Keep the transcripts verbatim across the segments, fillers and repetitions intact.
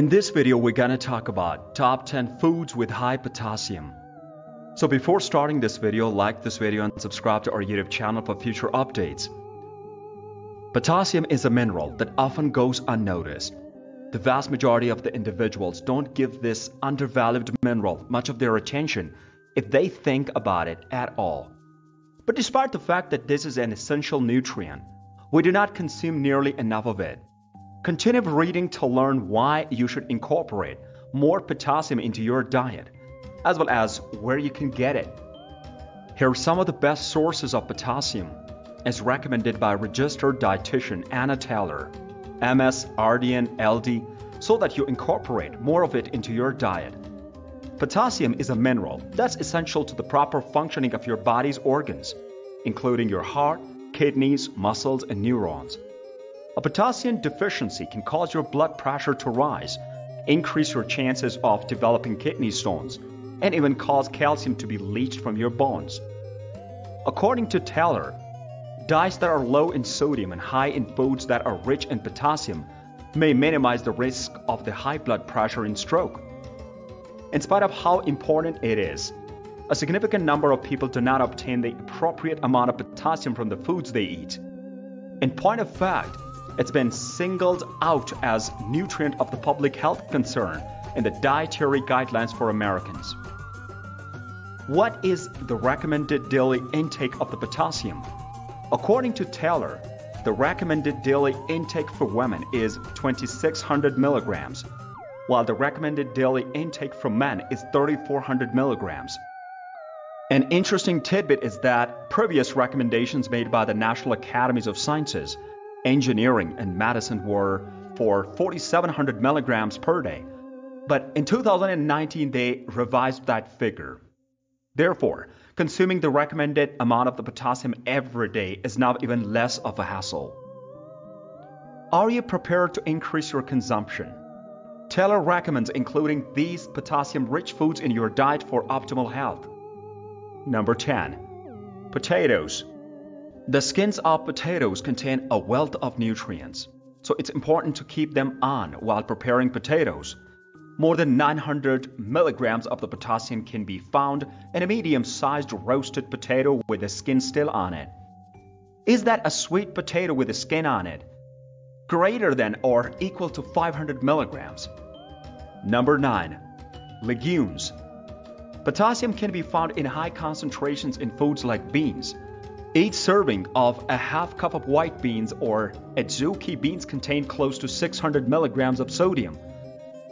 In this video, we're gonna talk about top ten foods with high potassium. So before starting this video, like this video and subscribe to our YouTube channel for future updates. Potassium is a mineral that often goes unnoticed. The vast majority of the individuals don't give this undervalued mineral much of their attention if they think about it at all. But despite the fact that this is an essential nutrient, we do not consume nearly enough of it. Continue reading to learn why you should incorporate more potassium into your diet, as well as where you can get it. Here are some of the best sources of potassium, as recommended by registered dietitian Anna Taylor, M S, R D N, L D, so that you incorporate more of it into your diet. Potassium is a mineral that's essential to the proper functioning of your body's organs, including your heart, kidneys, muscles, and neurons. A potassium deficiency can cause your blood pressure to rise, increase your chances of developing kidney stones, and even cause calcium to be leached from your bones. According to Taylor, diets that are low in sodium and high in foods that are rich in potassium may minimize the risk of the high blood pressure and stroke. In spite of how important it is, a significant number of people do not obtain the appropriate amount of potassium from the foods they eat. In point of fact, it's been singled out as nutrient of the public health concern in the Dietary Guidelines for Americans. What is the recommended daily intake of the potassium? According to Taylor, the recommended daily intake for women is twenty-six hundred milligrams, while the recommended daily intake for men is thirty-four hundred milligrams. An interesting tidbit is that previous recommendations made by the National Academies of Sciences Engineering and Medicine were for forty-seven hundred milligrams per day, but in two thousand nineteen they revised that figure. Therefore, consuming the recommended amount of the potassium every day is now even less of a hassle. Are you prepared to increase your consumption? Taylor recommends including these potassium-rich foods in your diet for optimal health. Number ten. Potatoes. The skins of potatoes contain a wealth of nutrients, so it's important to keep them on while preparing potatoes. More than nine hundred milligrams of the potassium can be found in a medium-sized roasted potato with the skin still on it. Is that a sweet potato with the skin on it? Greater than or equal to five hundred milligrams. Number nine. Legumes. Potassium can be found in high concentrations in foods like beans. Each serving of a half cup of white beans or adzuki beans contain close to six hundred milligrams of sodium.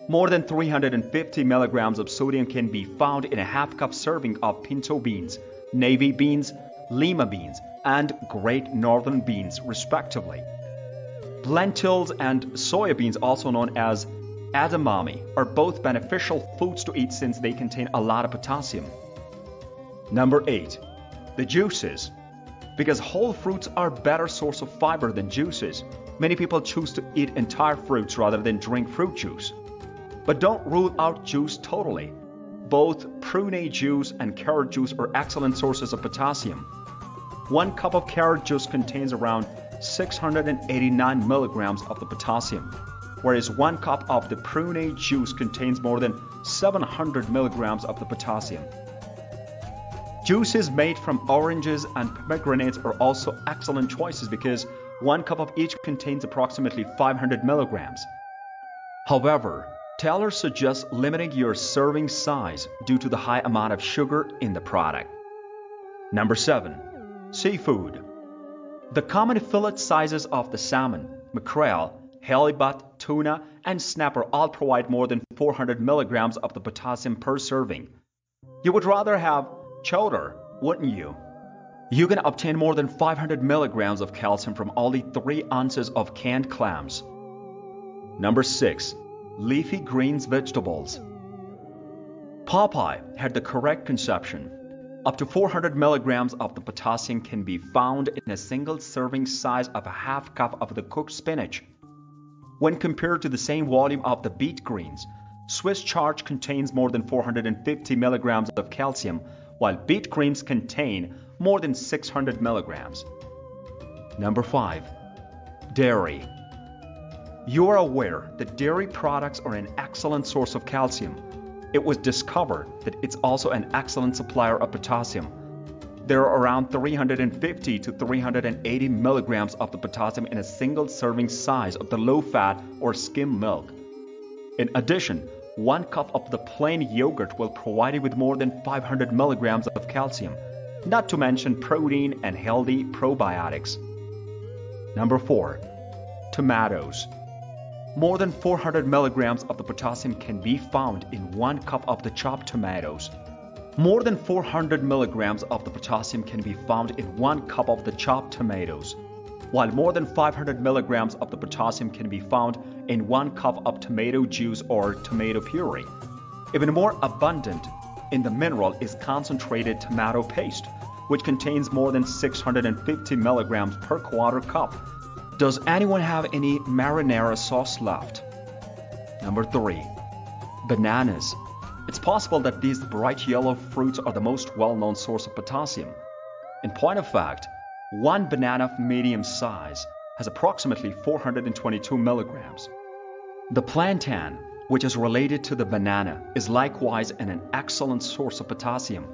More than three hundred fifty milligrams of sodium can be found in a half cup serving of pinto beans, navy beans, lima beans, and great northern beans, respectively. Lentils and soybeans, also known as edamame, are both beneficial foods to eat since they contain a lot of potassium. Number eight. The juices. Because whole fruits are a better source of fiber than juices, many people choose to eat entire fruits rather than drink fruit juice. But don't rule out juice totally. Both prune juice and carrot juice are excellent sources of potassium. One cup of carrot juice contains around six hundred eighty-nine milligrams of the potassium, whereas one cup of the prune juice contains more than seven hundred milligrams of the potassium. Juices made from oranges and pomegranates are also excellent choices because one cup of each contains approximately five hundred milligrams. However, Taylor suggests limiting your serving size due to the high amount of sugar in the product. Number seven. Seafood. The common fillet sizes of the salmon, mackerel, halibut, tuna, and snapper all provide more than four hundred milligrams of the potassium per serving. You would rather have chowder, wouldn't you? You can obtain more than five hundred milligrams of calcium from only three ounces of canned clams. Number six. Leafy greens vegetables. Popeye had the correct conception. Up to four hundred milligrams of the potassium can be found in a single serving size of a half cup of the cooked spinach. When compared to the same volume of the beet greens, Swiss chard contains more than four hundred fifty milligrams of calcium, while beet greens contain more than six hundred milligrams. Number five. Dairy. You're aware that dairy products are an excellent source of calcium. It was discovered that it's also an excellent supplier of potassium. There are around three hundred fifty to three hundred eighty milligrams of the potassium in a single serving size of the low-fat or skim milk. In addition, one cup of the plain yogurt will provide you with more than five hundred milligrams of calcium, not to mention protein and healthy probiotics. Number four. Tomatoes. More than four hundred milligrams of the potassium can be found in one cup of the chopped tomatoes. More than four hundred milligrams of the potassium can be found in one cup of the chopped tomatoes, while more than five hundred milligrams of the potassium can be found in one cup of tomato juice or tomato puree. Even more abundant in the mineral is concentrated tomato paste, which contains more than six hundred fifty milligrams per quarter cup. Does anyone have any marinara sauce left? Number three. Bananas. It's possible that these bright yellow fruits are the most well-known source of potassium. In point of fact, one banana of medium size has approximately four hundred twenty-two milligrams. The plantain, which is related to the banana, is likewise an excellent source of potassium.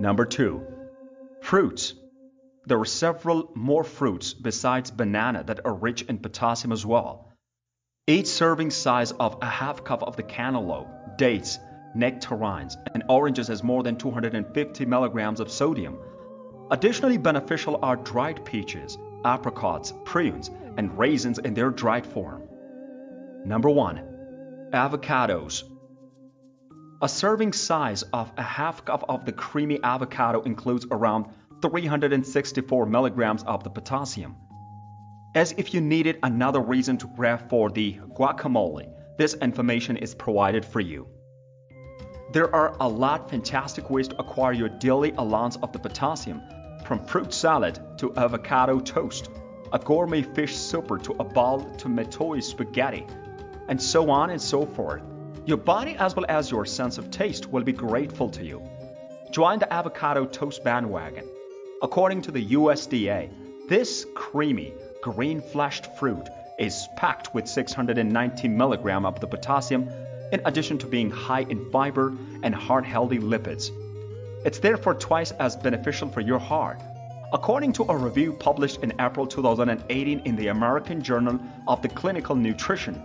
Number two. Fruits. There are several more fruits besides banana that are rich in potassium as well. Each serving size of a half cup of the cantaloupe, dates, nectarines, and oranges has more than two hundred fifty milligrams of sodium. Additionally beneficial are dried peaches, apricots, prunes, and raisins in their dried form. Number one. Avocados. A serving size of a half cup of the creamy avocado includes around three hundred sixty-four milligrams of the potassium. As if you needed another reason to grab for the guacamole, this information is provided for you. There are a lot fantastic ways to acquire your daily allowance of the potassium, from fruit salad to avocado toast, a gourmet fish supper to a bowl to metoy spaghetti, and so on and so forth. Your body as well as your sense of taste will be grateful to you. Join the avocado toast bandwagon. According to the U S D A, this creamy, green-fleshed fruit is packed with six hundred ninety milligrams of the potassium, in addition to being high in fiber and heart-healthy lipids. It's therefore twice as beneficial for your heart. According to a review published in April two thousand eighteen in the American Journal of the Clinical Nutrition,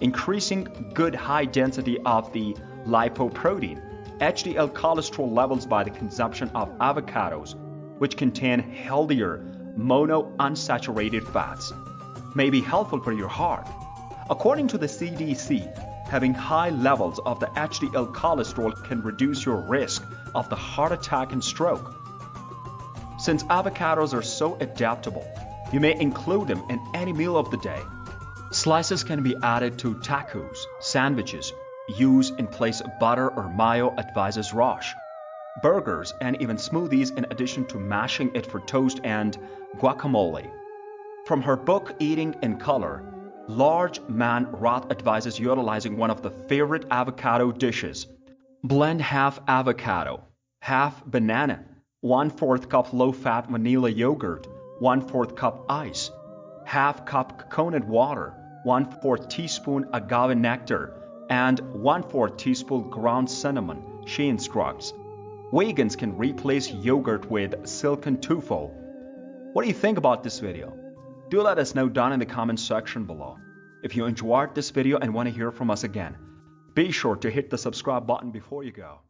increasing good high density of the lipoprotein, H D L cholesterol levels by the consumption of avocados, which contain healthier monounsaturated fats, may be helpful for your heart. According to the C D C, having high levels of the H D L cholesterol can reduce your risk of the heart attack and stroke. Since avocados are so adaptable, you may include them in any meal of the day. Slices can be added to tacos, sandwiches, use in place of butter or mayo, advises Roche, burgers, and even smoothies, in addition to mashing it for toast and guacamole. From her book Eating in Color, Lauren Roth advises utilizing one of the favorite avocado dishes. Blend half avocado, half banana, one-fourth cup low-fat vanilla yogurt, one-fourth cup ice, half cup coconut water, one-fourth teaspoon agave nectar, and one-fourth teaspoon ground cinnamon, she instructs. Vegans can replace yogurt with silken tofu. What do you think about this video? Do let us know down in the comments section below. If you enjoyed this video and want to hear from us again, be sure to hit the subscribe button before you go.